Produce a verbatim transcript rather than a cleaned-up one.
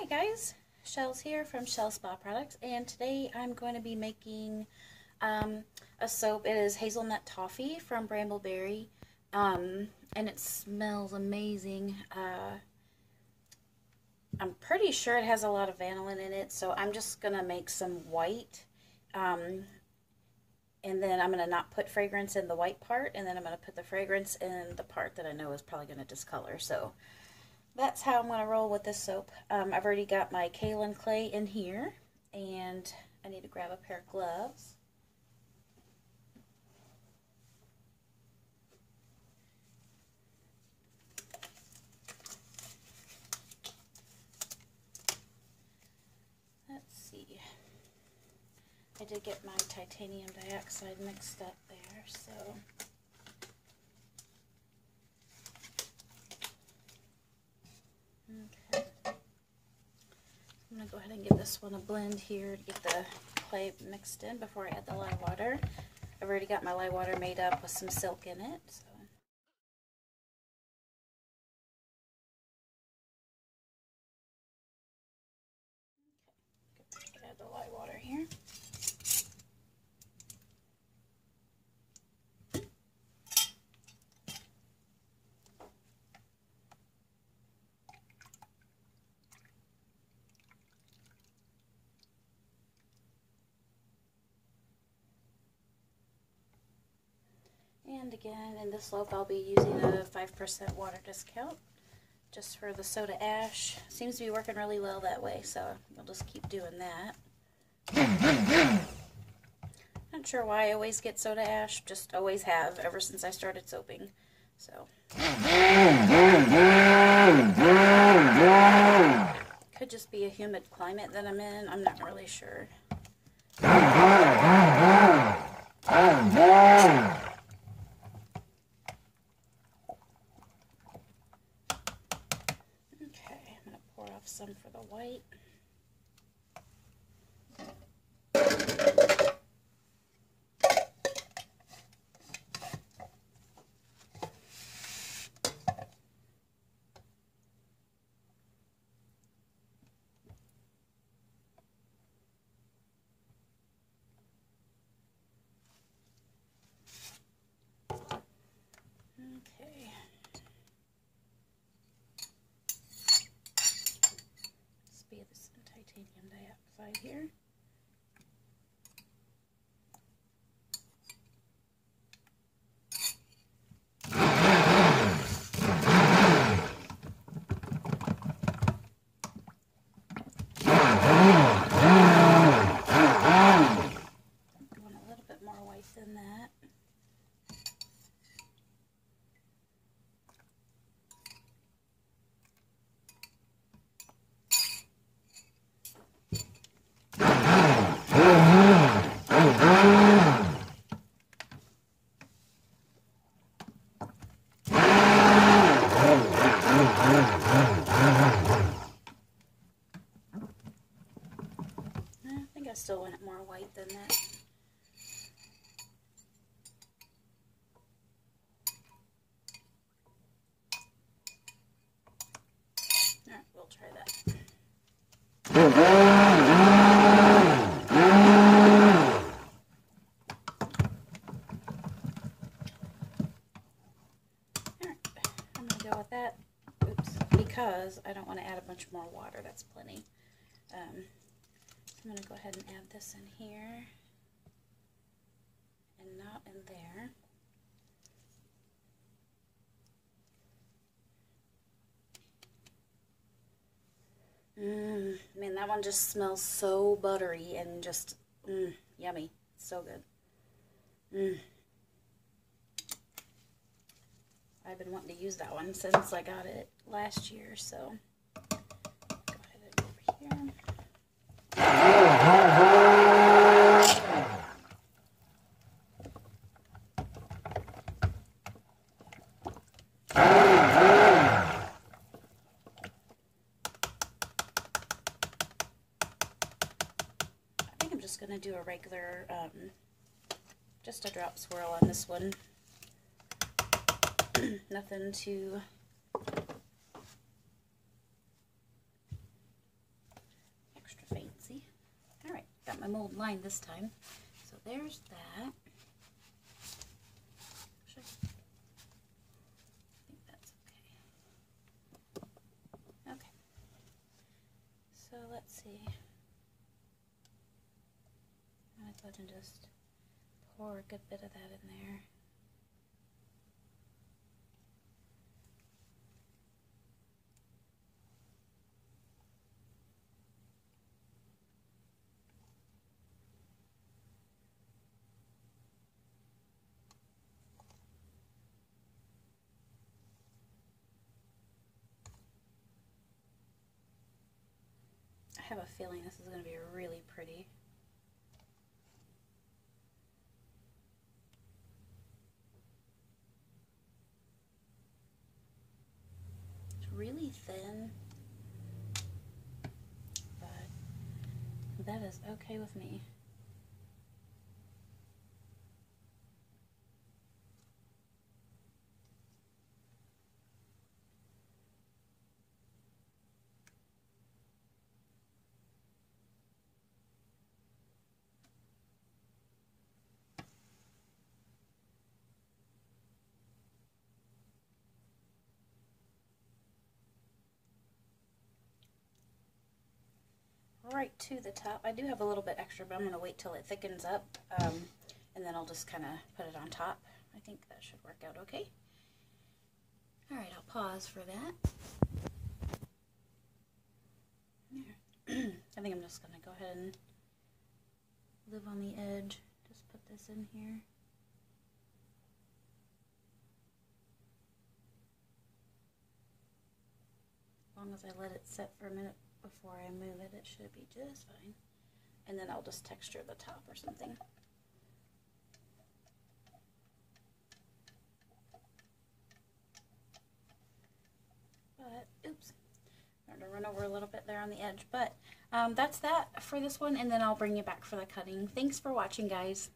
Hi guys, Shell's here from Shell Spa Products, and today I'm going to be making um, a soap. It is Hazelnut Toffee from Brambleberry, um, and it smells amazing. Uh, I'm pretty sure it has a lot of vanillin in it, so I'm just going to make some white, um, and then I'm going to not put fragrance in the white part, and then I'm going to put the fragrance in the part that I know is probably going to discolor, so that's how I'm going to roll with this soap. Um, I've already got my kaolin clay in here, and I need to grab a pair of gloves. Let's see. I did get my titanium dioxide mixed up there, so okay. I'm going to go ahead and give this one a blend here to get the clay mixed in before I add the lye water. I've already got my lye water made up with some silk in it. So. Okay, I'm going to add the lye water here. And again, in this loaf, I'll be using a five percent water discount just for the soda ash. Seems to be working really well that way, so we'll just keep doing that. Not sure why I always get soda ash, just always have ever since I started soaping. So could just be a humid climate that I'm in. I'm not really sure. Some for the white. Okay. Titanium dioxide here. Want a little bit more white than that. Still want it more white than that. All right, we'll try that. All right, I'm going to go with that. Oops, because I don't want to add a bunch more water. That's plenty. Um, I'm going to go ahead and add this in here and not in there. Mmm, man, that one just smells so buttery and just, mmm, yummy. So good. Mmm. I've been wanting to use that one since I got it last year, so go ahead and go over here. Going to do a regular, um, just a drop swirl on this one. Nothing too Got my mold lined this time. So there's that. Should I? I think that's okay. Okay. So let's see. I'm going to go ahead and just pour a good bit of that in there. I have a feeling this is going to be really pretty. It's really thin, but that is okay with me. Right to the top. I do have a little bit extra, but I'm going to wait till it thickens up, um, and then I'll just kind of put it on top. I think that should work out okay. Alright, I'll pause for that. There. I think I'm just going to go ahead and live on the edge. Just put this in here. As long as I let it set for a minute before I move it, it should be just fine. And then I'll just texture the top or something. But, oops, I'm going to run over a little bit there on the edge. But um, that's that for this one, and then I'll bring you back for the cutting. Thanks for watching, guys.